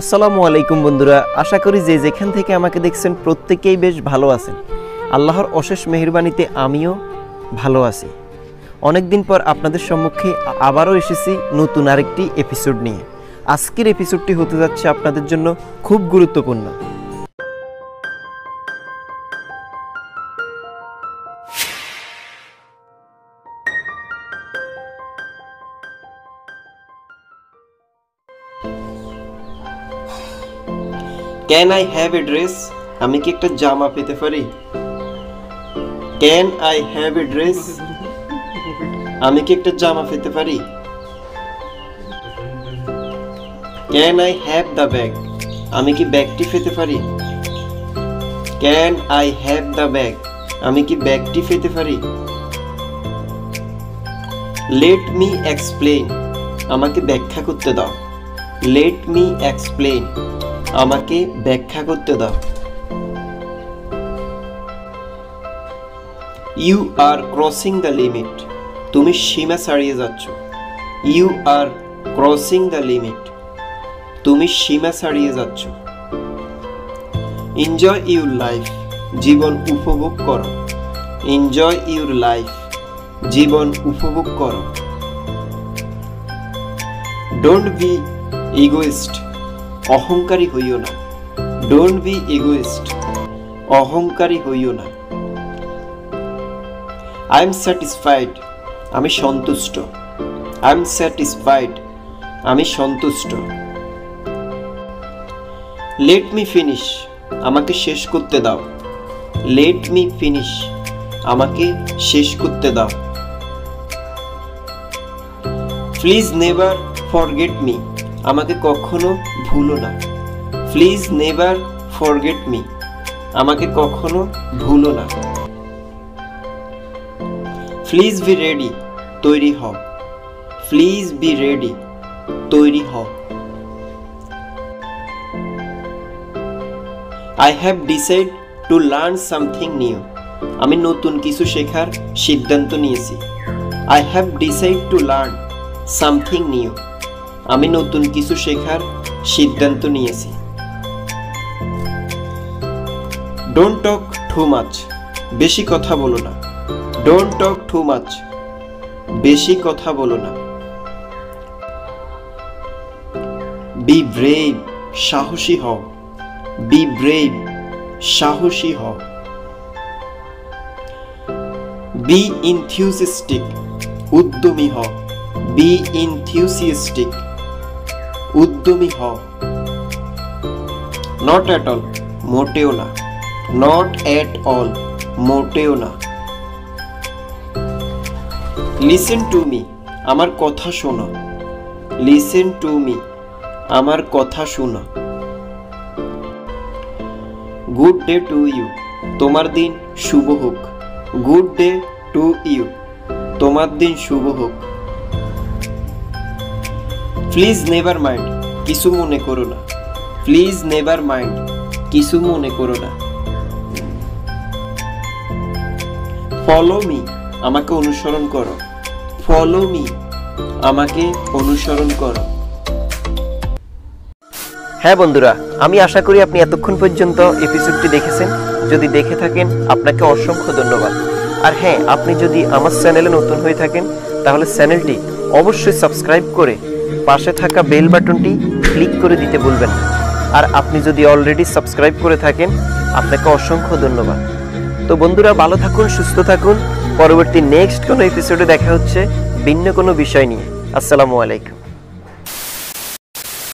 আসসালামু আলাইকুম বন্ধুরা, আশা করি যে যেখান থেকে আমাকে দেখছেন প্রত্যেকেই বেশ ভালো আছেন। আল্লাহর অশেষ মেহেরবানিতে আমিও ভালো আছি। অনেকদিন পর আপনাদের সম্মুখে আবারও এসেছি নতুন আরেকটি এপিসোড নিয়ে। আজকের এপিসোডটি হতে যাচ্ছে আপনাদের জন্য খুব গুরুত্বপূর্ণ। Can I have a dress? আমি কি একটা জামা পেতে পারি? Can I have a dress? আমি কি একটা জামা পেতে পারি? Can I have the bag? আমি কি ব্যাগটি পেতে পারি? Can I have the bag? আমি কি ব্যাগটি পেতে পারি? Let me explain. আমাকে ব্যাখ্যা করতে দাও। Let me explain. আমাকে ব্যাখ্যা করতে দাও। You are crossing the limit. তুমি সীমা ছাড়িয়ে যাচ্ছ। You are crossing the limit. তুমি সীমা ছাড়িয়ে যাচ্ছ। Enjoy your life. জীবন উপভোগ করো। Enjoy your life. জীবন উপভোগ করো। Don't be egoist. অহংকারী হইও না। Don't be egoist. অহংকারী হইও না। I am satisfied. আমি সন্তুষ্ট। I am satisfied. আমি সন্তুষ্ট। Let me finish. আমাকে শেষ করতে দাও। Let me finish. আমাকে শেষ করতে দাও। Please never forget me. আমাকে কখনো ভুলো না। Please never forget me. আমাকে কখনো ভুলো না। Please be ready. তৈরি হও। Please be ready. তৈরি হও। I have decide to learn something new. আমি নতুন কিছু শেখার সিদ্ধান্ত নিয়েছি। I have decide to learn something new. আমি নতুন কিছু শেখার সিদ্ধান্ত নিয়েছি। Don't talk too much. বেশি কথা বলো না। Don't talk too much. বেশি কথা বলো না। Be brave. সাহসী হও. Be brave. সাহসী হও। Be enthusiastic. উদ্যমী হও. Be enthusiastic. উদ্যমী হও। Not at all. মোটেও না. Not at all. মোটেও না। Listen to me. আমার কথা শোনো. Listen to me. আমার কথা শোনো। Good day to you. তোমার দিন শুভ হোক. Good day to you. তোমার দিন শুভ হোক। Please never mind. কিছু মনে করো না. Please never mind. কিছু মনে করো না। Follow me. আমাকে অনুসরণ করো. Follow me. আমাকে অনুসরণ করো। হ্যাঁ বন্ধুরা, আমি আশা করি আপনি এতক্ষণ পর্যন্ত এপিসোডটি দেখেছেন। যদি দেখে থাকেন আপনাকে অসংখ্য ধন্যবাদ। আর হ্যাঁ, আপনি যদি আমার চ্যানেলে নতুন হয়ে থাকেন তাহলে চ্যানেলটি অবশ্যই সাবস্ক্রাইব করে পাশে থাকা বেল বাটনটি ক্লিক করে দিতে ভুলবেন না। আর আপনি যদি অলরেডি সাবস্ক্রাইব করে থাকেন আপনাকে অসংখ্য ধন্যবাদ। তো বন্ধুরা, ভালো থাকুন, সুস্থ থাকুন। পরবর্তী নেক্সট কোনো এপিসোডে দেখা হচ্ছে ভিন্ন কোনো বিষয় নিয়ে। আসসালামু আলাইকুম।